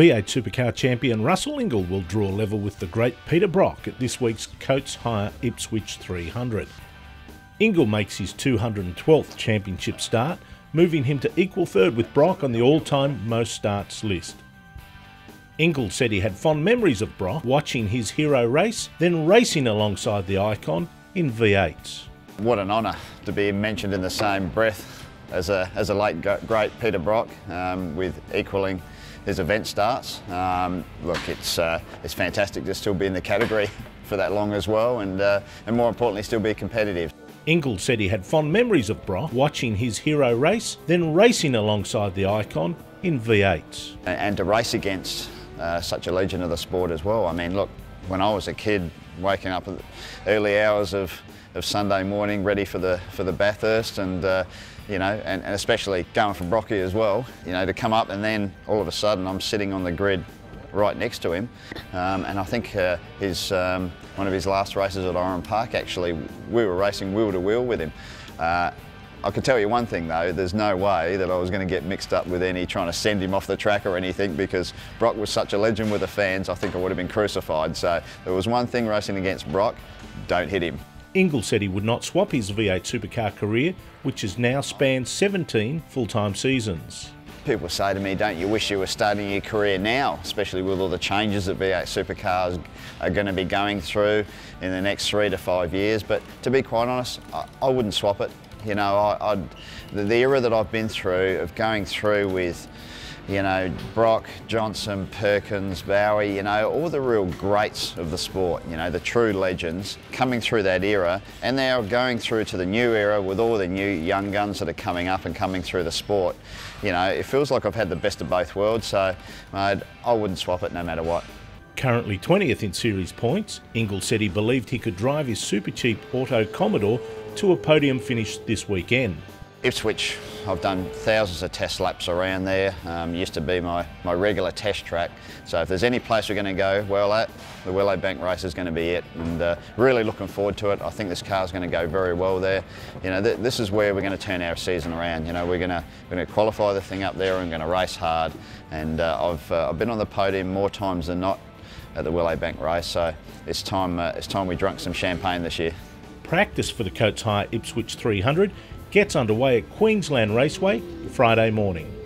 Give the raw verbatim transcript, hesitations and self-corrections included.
V eight Supercar champion Russell Ingall will draw level with the great Peter Brock at this week's Coates Hire Ipswich three hundred. Ingall makes his two hundred twelfth championship start, moving him to equal third with Brock on the all-time most starts list. Ingall said he had fond memories of Brock, watching his hero race, then racing alongside the icon in V eights. What an honour to be mentioned in the same breath as a, as a late great Peter Brock, um, with equalling his event starts. Um, look, it's, uh, it's fantastic to still be in the category for that long as well, and, uh, and more importantly, still be competitive. Ingall said he had fond memories of Brock, watching his hero race, then racing alongside the icon in V eights. And, and to race against Uh, such a legend of the sport as well. I mean, look, when I was a kid, waking up at early hours of, of Sunday morning, ready for the for the Bathurst, and uh, you know, and, and especially going for Brocky as well. You know, to come up and then all of a sudden I'm sitting on the grid, right next to him, um, and I think uh, his um, one of his last races at Oran Park. Actually, we were racing wheel to wheel with him. Uh, I could tell you one thing though, there's no way that I was going to get mixed up with any trying to send him off the track or anything, because Brock was such a legend with the fans, I think I would have been crucified. So there was one thing racing against Brock: don't hit him. Ingall said he would not swap his V eight Supercar career, which has now spanned seventeen full-time seasons. People say to me, don't you wish you were starting your career now, especially with all the changes that V eight Supercars are going to be going through in the next three to five years. But to be quite honest, I, I wouldn't swap it. You know, I, I'd, the era that I've been through, of going through with, you know, Brock, Johnson, Perkins, Bowe, you know, all the real greats of the sport, you know, the true legends, coming through that era, and now going through to the new era with all the new young guns that are coming up and coming through the sport. You know, it feels like I've had the best of both worlds, so I'd, I wouldn't swap it no matter what. Currently twentieth in series points, Ingall said he believed he could drive his Supercheap Auto Commodore to a podium finish this weekend. Ipswich, I've done thousands of test laps around there. Um, used to be my, my regular test track. So if there's any place we're going to go well at, the Willow Bank race is going to be it. And uh, really looking forward to it. I think this car's going to go very well there. You know, th this is where we're going to turn our season around. You know, we're going to we're going to qualify the thing up there and going to race hard. And uh, I've uh, I've been on the podium more times than not at the Willow Bank race. So it's time uh, it's time we drank some champagne this year. Practice for the Coates Hire Ipswich three hundred gets underway at Queensland Raceway Friday morning.